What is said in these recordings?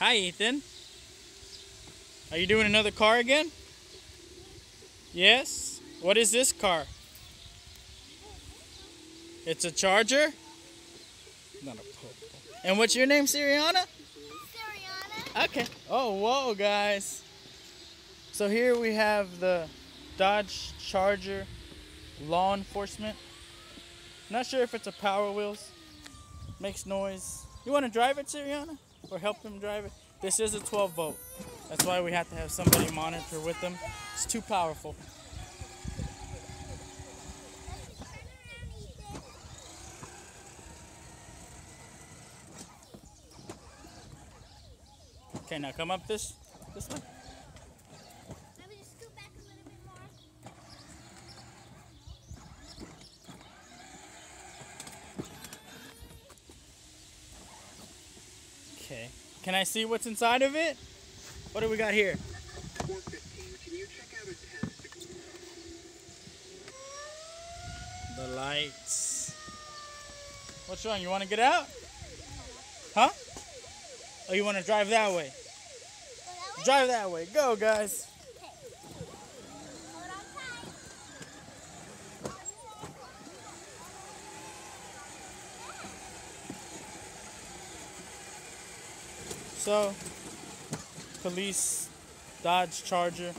Hi, Ethan. Are you doing another car again? Yes? What is this car? It's a Charger? Not a Pope. And what's your name, Siriana? Siriana. Okay. Oh, whoa, guys. So here we have the Dodge Charger law enforcement. Not sure if it's a Power Wheels. Makes noise. You want to drive it, Siriana? Or help them drive it? This is a 12 volt. That's why we have to have somebody monitor with them. It's too powerful. Okay, now come up this way. Maybe just scoot back a little bit more. Okay. Can I see what's inside of it? What do we got here? 415, can you check out a test? The lights. What's wrong? You want to get out? Huh? Oh, you want to drive that way? Drive that way. Go, guys. So, police, Dodge Charger.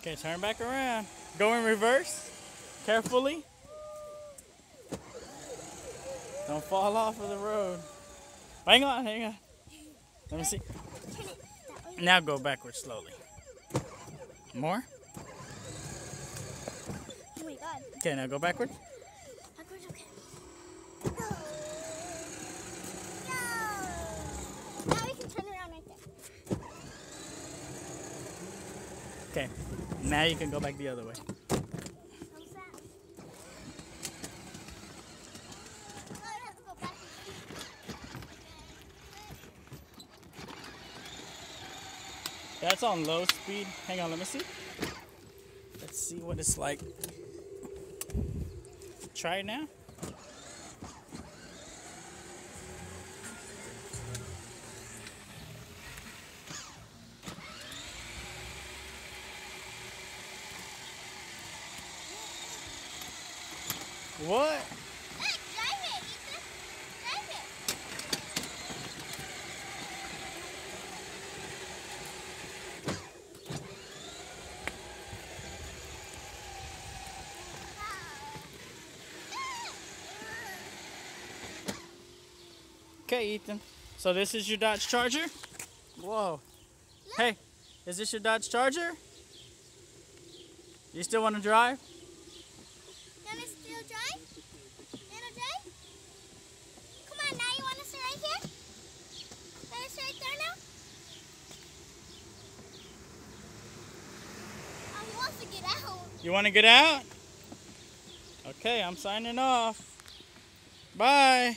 Okay, turn back around. Go in reverse, carefully. Don't fall off of the road. Hang on. Let me see. Now go backwards slowly. More? Oh my God. Okay, now go backwards. Backwards, okay. No. Now we can turn around right there. Okay. Now you can go back the other way. That's on low speed. Hang on, let me see. Let's see what it's like. Try it now. What? Look, drive it, Ethan. Drive it. Okay, Ethan. So this is your Dodge Charger? Whoa. Look. Hey, is this your Dodge Charger? You still want to drive? You want to get out? Okay, I'm signing off. Bye.